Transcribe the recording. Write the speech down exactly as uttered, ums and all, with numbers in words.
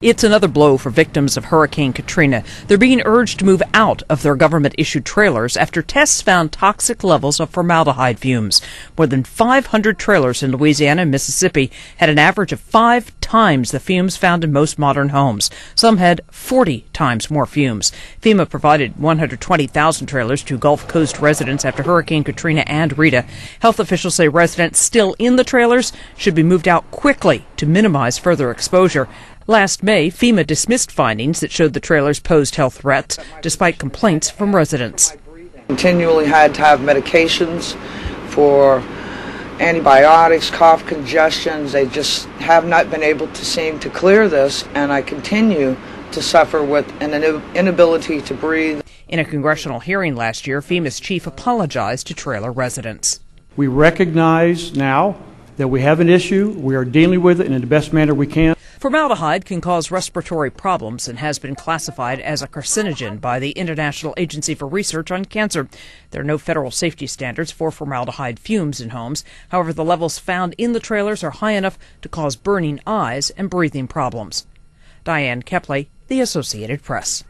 It's another blow for victims of Hurricane Katrina. They're being urged to move out of their government-issued trailers after tests found toxic levels of formaldehyde fumes. More than five hundred trailers in Louisiana and Mississippi had an average of five times the fumes found in most modern homes. Some had forty times more fumes. FEMA provided one hundred twenty thousand trailers to Gulf Coast residents after Hurricane Katrina and Rita. Health officials say residents still in the trailers should be moved out quickly to minimize further exposure. Last May, FEMA dismissed findings that showed the trailers posed health threats, despite complaints from residents. Continually had to have medications for antibiotics, cough, congestions. They just have not been able to seem to clear this, and I continue to suffer with an inability to breathe. In a congressional hearing last year, FEMA's chief apologized to trailer residents. We recognize now that we have an issue. We are dealing with it in the best manner we can. Formaldehyde can cause respiratory problems and has been classified as a carcinogen by the International Agency for Research on Cancer. There are no federal safety standards for formaldehyde fumes in homes. However, the levels found in the trailers are high enough to cause burning eyes and breathing problems. Diane Kepley, The Associated Press.